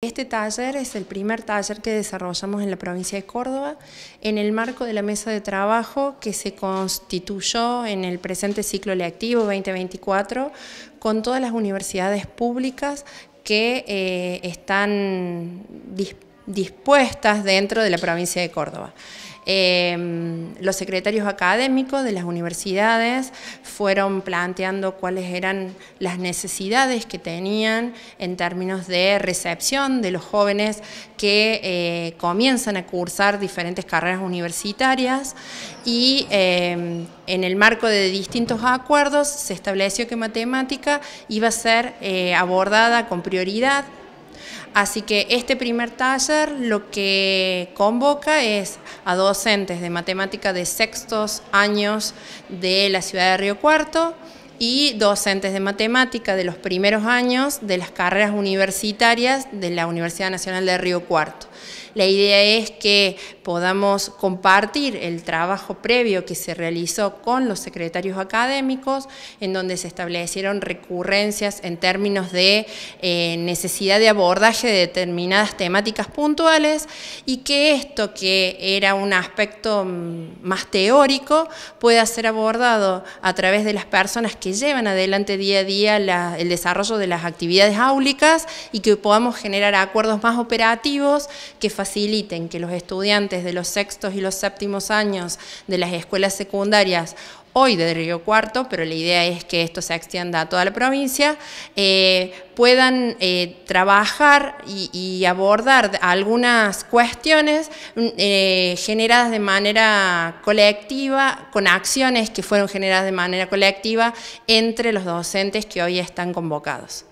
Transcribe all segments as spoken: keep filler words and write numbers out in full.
Este taller es el primer taller que desarrollamos en la provincia de Córdoba en el marco de la mesa de trabajo que se constituyó en el presente ciclo lectivo veinte veinticuatro con todas las universidades públicas que eh, están dispuestas dispuestas dentro de la provincia de Córdoba. Eh, los secretarios académicos de las universidades fueron planteando cuáles eran las necesidades que tenían en términos de recepción de los jóvenes que eh, comienzan a cursar diferentes carreras universitarias y eh, en el marco de distintos acuerdos se estableció que matemática iba a ser eh, abordada con prioridad. Así que este primer taller lo que convoca es a docentes de matemática de sextos años de la ciudad de Río Cuarto y docentes de matemática de los primeros años de las carreras universitarias de la Universidad Nacional de Río Cuarto. La idea es que podamos compartir el trabajo previo que se realizó con los secretarios académicos, en donde se establecieron recurrencias en términos de eh, necesidad de abordaje de determinadas temáticas puntuales y que esto, que era un aspecto más teórico, pueda ser abordado a través de las personas que llevan adelante día a día la, el desarrollo de las actividades áulicas y que podamos generar acuerdos más operativos que faciliten que los estudiantes de los sextos y los séptimos años de las escuelas secundarias hoy de Río Cuarto, pero la idea es que esto se extienda a toda la provincia, eh, puedan eh, trabajar y, y abordar algunas cuestiones eh, generadas de manera colectiva, con acciones que fueron generadas de manera colectiva entre los docentes que hoy están convocados.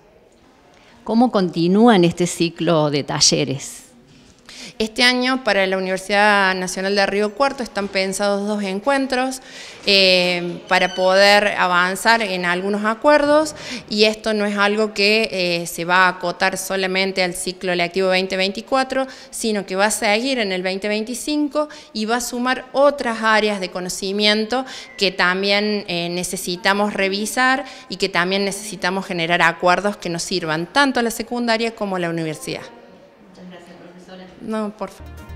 ¿Cómo continúan este ciclo de talleres? Este año para la Universidad Nacional de Río Cuarto están pensados dos encuentros eh, para poder avanzar en algunos acuerdos, y esto no es algo que eh, se va a acotar solamente al ciclo lectivo veinte veinticuatro, sino que va a seguir en el veinte veinticinco y va a sumar otras áreas de conocimiento que también eh, necesitamos revisar y que también necesitamos generar acuerdos que nos sirvan tanto a la secundaria como a la universidad. No, por favor.